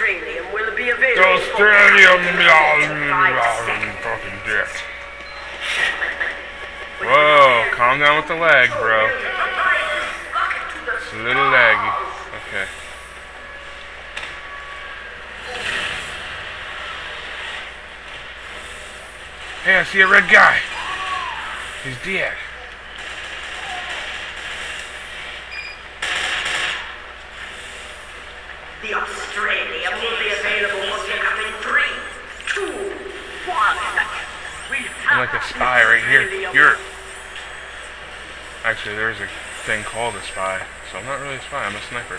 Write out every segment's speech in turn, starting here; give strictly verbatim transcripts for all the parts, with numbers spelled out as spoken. Australian will be available. The Australian fucking dick. Whoa, calm down with the lag, bro. It's a little laggy. Okay. Hey, I see a red guy. He's dead. The Australia will be available for pickup in three, two, one. I'm like a spy right here. You're actually there's a thing called a spy, so I'm not really a spy. I'm a sniper.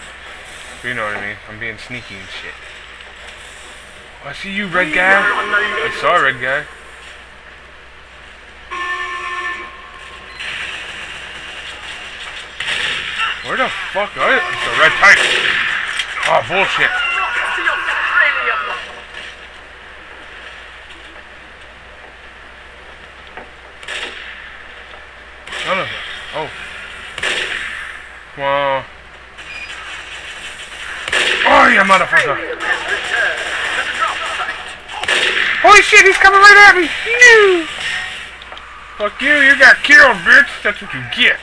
But you know what I mean? I'm being sneaky and shit. Oh, I see you, red guy. I saw a red guy. Where the fuck are you? It's a red titan. Oh, bullshit. None of them. Oh. Come on. Oh, you motherfucker. Holy shit, he's coming right at me. No. Fuck you, you got killed, bitch. That's what you get.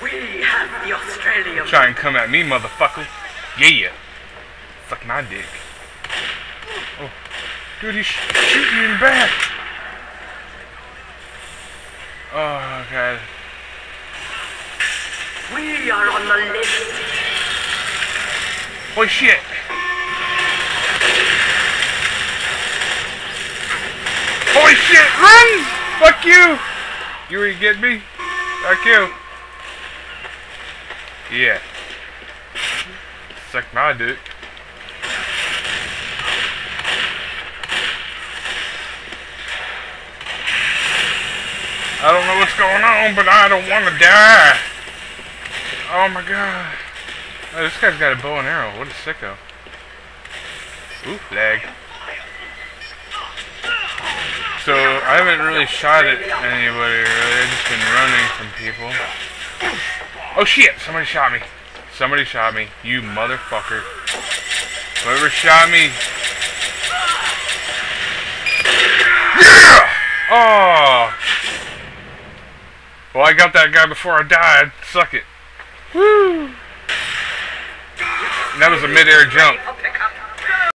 We have the Australian. Try and come at me, motherfucker. Yeah. Fuck my dick. Oh. Dude, he's sh shooting me in the back. Oh, God. We are on the list. Holy shit. Holy shit, run! Fuck you! You ain't get me? Fuck you. Yeah. Suck my dick. I don't know what's going on, but I don't want to die. Oh my god. Oh, this guy's got a bow and arrow. What a sicko. Ooh, lag. So, I haven't really shot at anybody, really. I've just been running from people. Oh shit! Somebody shot me. Somebody shot me. You motherfucker. Whoever shot me. Yeah! Oh. Well, I got that guy before I died. Suck it. Woo! And that was a mid-air jump.